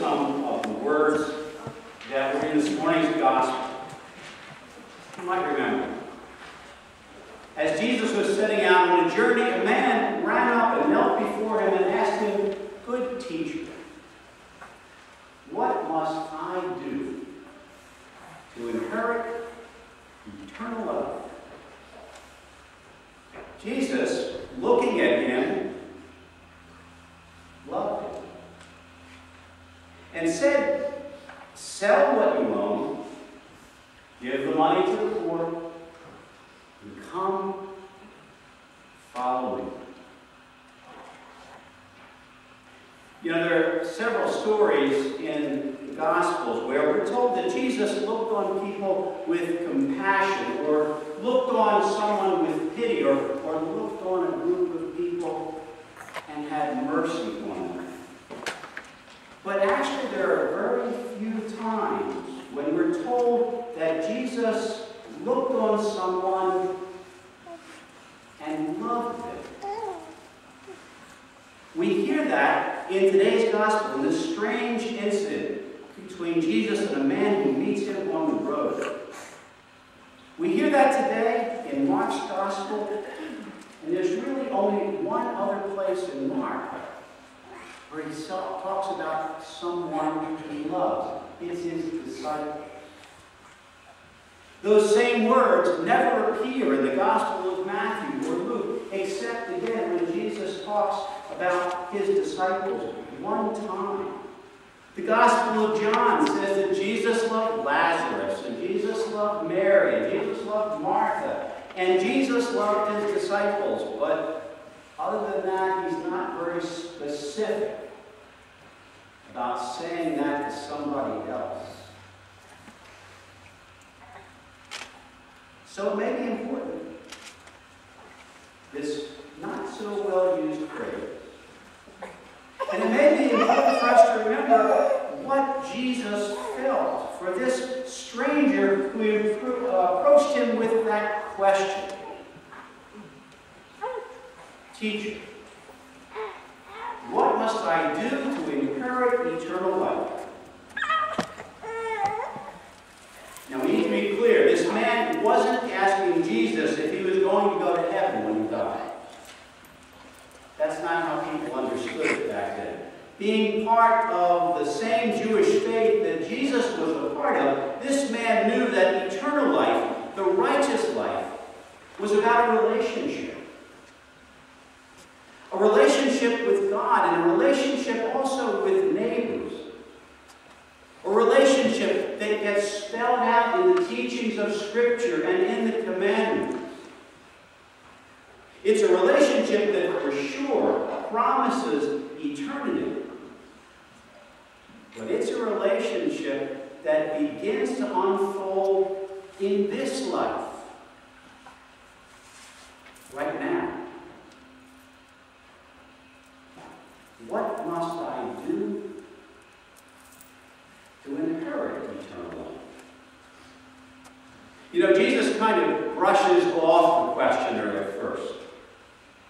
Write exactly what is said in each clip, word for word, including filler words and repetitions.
some of the words that were in this morning's gospel. You might remember. As Jesus was setting out on a journey, a man ran up and knelt before him and asked him, "Good teacher, what must I do to inherit eternal life?" Jesus, looking at him, loved him and said, "Sell what you own, give the money to the poor, and come, follow me." You know, there are several stories in the Gospels where we're told that Jesus looked on people with compassion, or looked on someone with pity, or, or looked on a group of people and had mercy on them. But actually, there are very few times when we're told that Jesus looked on someone and loved them. We hear that in today's gospel, in this strange incident between Jesus and a man who meets him on the road. We hear that today in Mark's gospel, and there's really only one other place in Mark where he talks about someone he loves. It's his disciple. Those same words never appear in the Gospel of Matthew or Luke, except again when Jesus talks about his disciples one time. The Gospel of John says that Jesus loved Lazarus, and Jesus loved Mary, and Jesus loved Martha, and Jesus loved his disciples. But other than that, he's not very specific about saying that to somebody else. So it may be important, this not-so-well-used phrase. And it may be important for us to remember what Jesus felt for this stranger who approached him with that question. "Teacher, what must I do to inherit eternal life?" Now we need to be clear, this man wasn't asking Jesus if he was going to go to heaven when he died. That's not how people understood it back then. Being part of the same Jewish faith that Jesus was a part of, this man knew that eternal life, the righteous life, was about a relationship. A relationship with God and a relationship also with neighbors. A relationship that gets spelled out in the teachings of Scripture and in the commandments. It's a relationship that for sure promises eternity. But it's a relationship that begins to unfold in this life. Right now. What must I do to inherit eternal life? You know, Jesus kind of brushes off the questioner at first.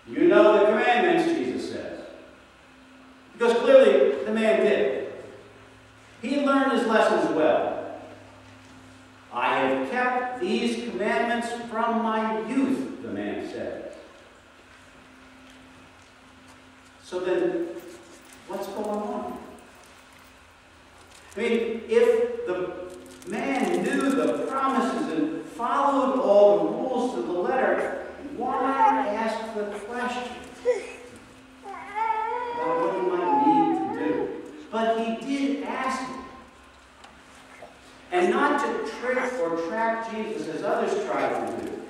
"You know the commandments," Jesus says. Because clearly, the man did. He learned his lessons well. "I have kept these commandments from my youth," the man said. So then, what's going on? I mean, if the man knew the promises and followed all the rules to the letter, why ask the question about what he might need to do? But he did ask it. And not to trick or trap Jesus as others tried to do.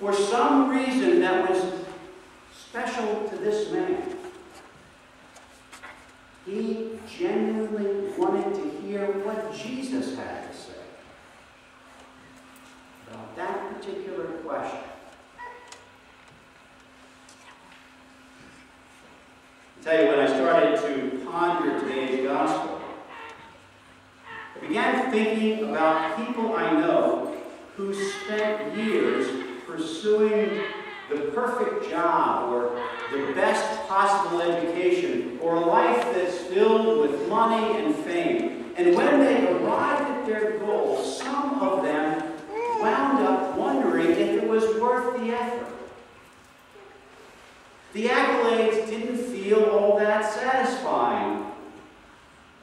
For some reason that was special to this man, he genuinely wanted to hear what Jesus had to say about that particular question. I tell you, when I started to ponder today's gospel, I began thinking about people I know who spent years pursuing the perfect job, or the best possible education, or a life that's filled with money and fame. And when they arrived at their goal, some of them wound up wondering if it was worth the effort. The accolades didn't feel all that satisfying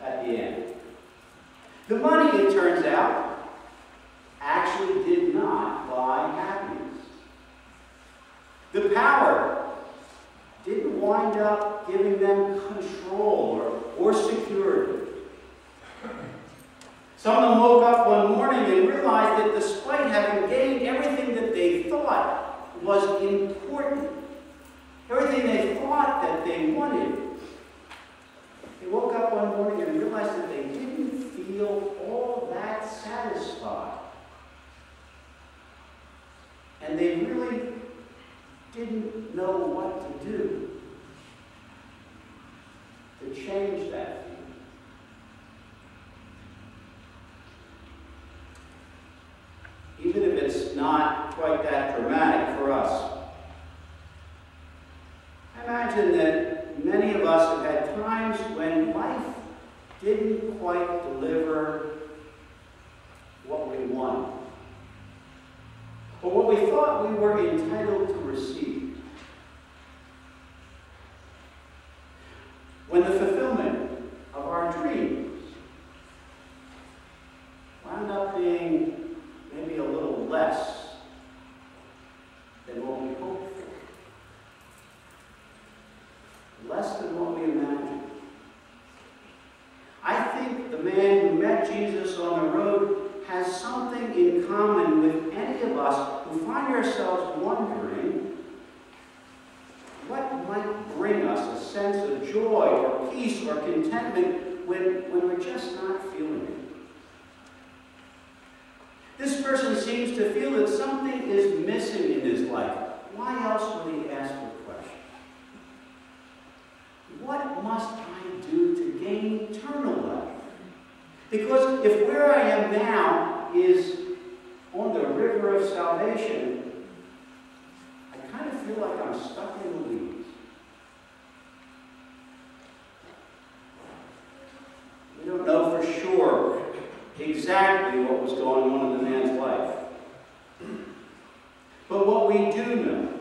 at the end. The money, it turns out, actually did not buy happiness. The power didn't wind up giving them control or, or security. Some of them woke up one morning and realized that despite having gained everything that they thought was important, everything they thought that they wanted, they woke up one morning and realized that they didn't feel all that satisfied. And they really didn't know what to do to change that feeling. Even if it's not quite that dramatic for us, I imagine that many of us have had times when life didn't quite deliver what we wanted, or what we thought we were entitled to receive. When the fulfillment of our dreams wound up being maybe a little less than what we hoped for. Less than what we imagined. I think the man who met Jesus on the road has something in common with any of us who find ourselves wondering what might bring us a sense of joy or peace or contentment when, when we're just not feeling it. This person seems to feel that something is missing in his life. Why else would he ask for? What must I do to gain eternal life? Because if where I am now is on the river of salvation, I kind of feel like I'm stuck in the weeds. We don't know for sure exactly what was going on in the man's life. But what we do know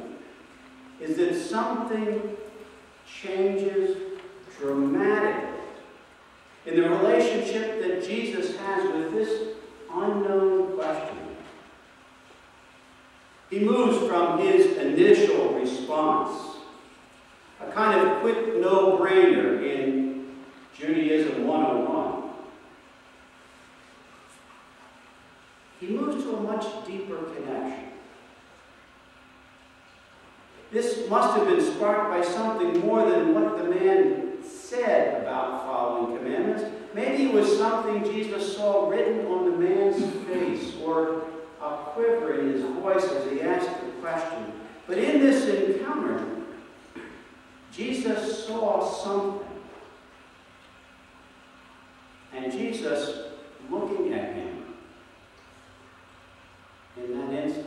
is that something changes dramatically in the relationship that Jesus has with this unknown question. He moves from his initial response, a kind of quick no-brainer in Judaism one oh one. He moves to a much deeper connection. This must have been sparked by something more than what the man said about following commandments. Maybe it was something Jesus saw written on the man's face, or a quiver in his voice as he asked the question. But in this encounter, Jesus saw something. And Jesus, looking at him in that instant,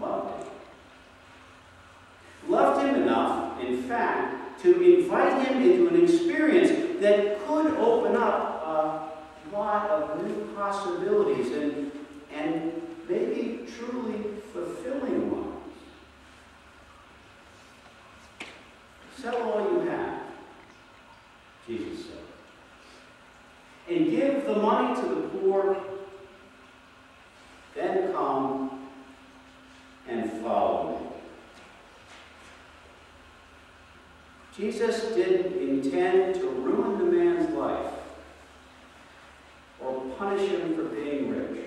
loved him. Loved him enough, in fact, to invite him into an experience that could open up a lot of new possibilities and, and maybe truly fulfilling ones. Sell all you have, Jesus said, and give the money to the poor, then come and follow me. Jesus didn't intend to ruin the man's life or punish him for being rich.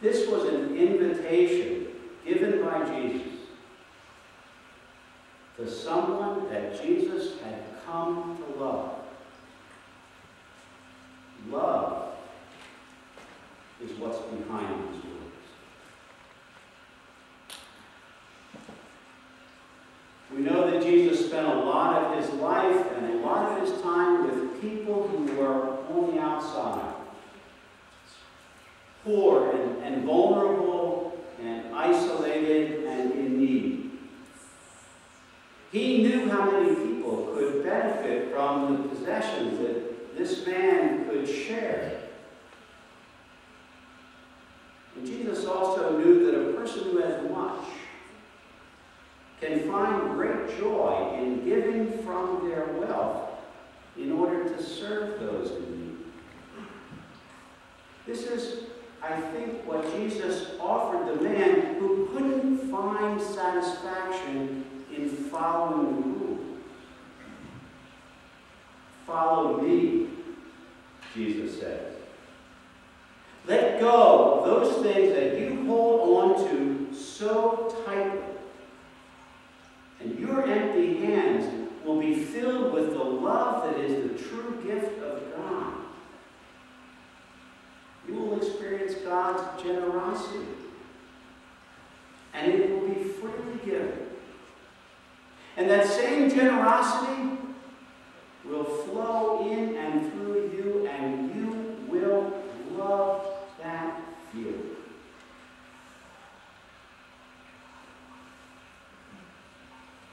This was an invitation given by Jesus to someone that Jesus had come to love. Love is what's behind these words. We know that Jesus spent a lot of his life and a lot of his time with people who were on the outside. Poor and, and vulnerable and isolated and in need. He knew how many people could benefit from the possessions that this man could share. And Jesus also knew that a person who has much can find great joy in giving from their wealth in order to serve those in need. This is, I think, what Jesus offered the man who couldn't find satisfaction in following the rule. Follow me, Jesus said. Let go of those things that you hold on to so tightly, and your empty hands will be filled with the love that is the true gift of God. You will experience God's generosity, and it will be freely given. And that same generosity will flow in and through you, and you will love that feeling.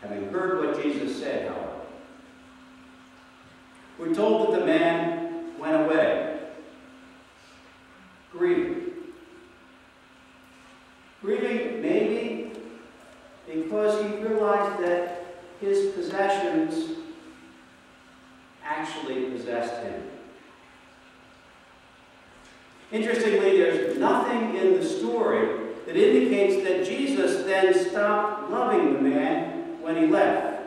Having heard what Jesus said, however, we're told that the man went away grieving. Grieving maybe because he realized that his possessions actually possessed him. Interestingly, there's nothing in the story that indicates that Jesus then stopped loving the man when he left,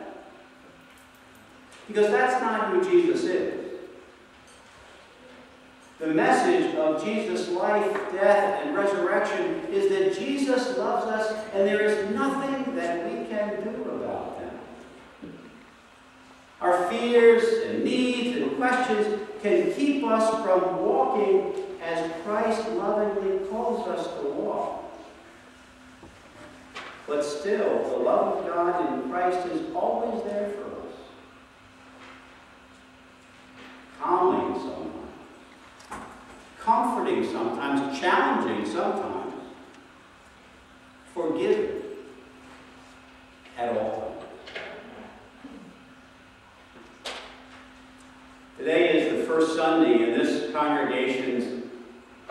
because that's not who Jesus is. The message of Jesus' life, death, and resurrection is that Jesus loves us, and there is nothing that we can do about it. Our fears and needs and questions can keep us from walking as Christ lovingly calls us to walk. But still, the love of God in Christ is always there for us, calming someone, comforting sometimes, challenging sometimes, forgiving at all times. Today is the first Sunday in this congregation's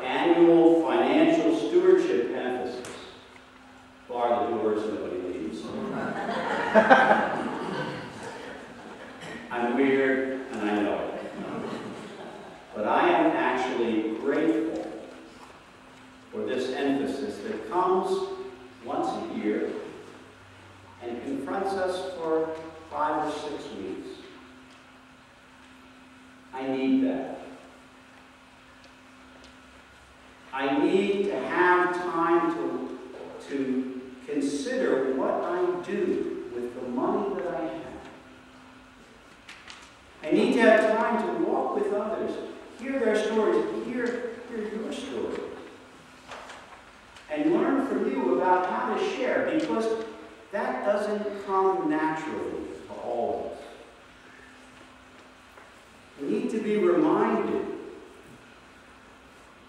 annual financial stewardship emphasis. Bar the doors, nobody leaves. I'm weird, and I know it. But I am actually grateful for this emphasis that comes once a year and confronts us for five or six weeks. I need that. I need to have time to, to consider what I do with the money that I have. I need to have time to walk with others, hear their stories, hear, hear your story, and learn from you about how to share, because that doesn't come naturally to all of us. We need to be reminded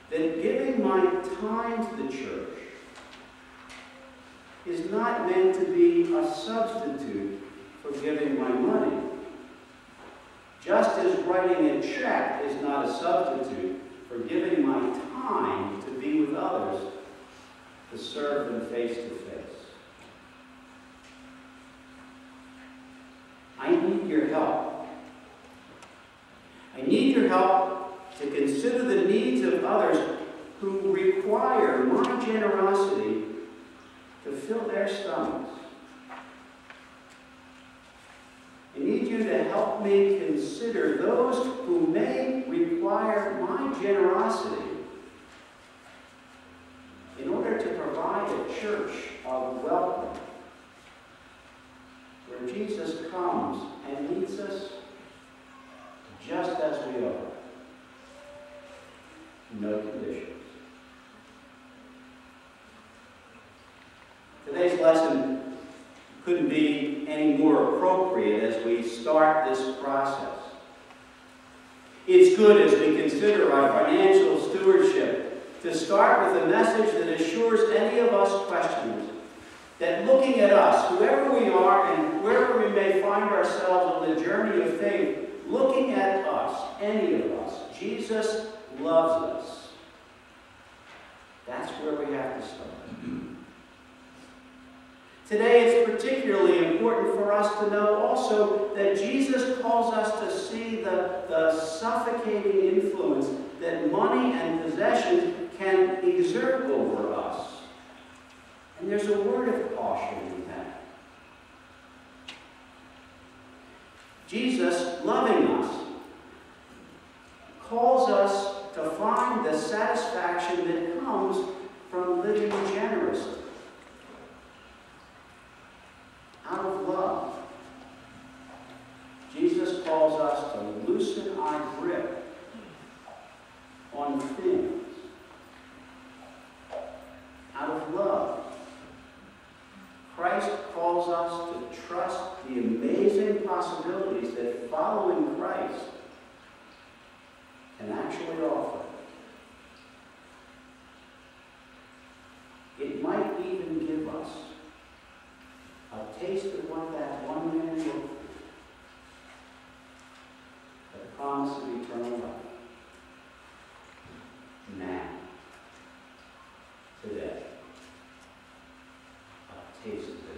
that giving my time to the church is not meant to be a substitute for giving my money. Just as writing a check is not a substitute for giving my time to be with others, to serve them face to face. I need your help. I need your help to consider the needs of others who require my generosity to fill their stomachs. I need you to help me consider those who may require my generosity in order to provide a church of welcome where Jesus comes and leads us just as we are, no conditions. Today's lesson couldn't be any more appropriate as we start this process. It's good, as we consider our financial stewardship, to start with a message that assures any of us questioners that looking at us, whoever we are and wherever we may faith, looking at us, any of us, Jesus loves us. That's where we have to start. Today it's particularly important for us to know also that Jesus calls us to see the, the suffocating influence that money and possessions can exert over us. And there's a word of caution in that. Jesus, loving us, calls us to find the satisfaction that comes from living generously, out of love. Jesus calls us to loosen our grip on things, out of love. Christ calls us to trust the amazing possibilities that following Christ can actually offer. It might even give us a taste of what that one man looked for, the promise of eternal life. Now, today, a taste of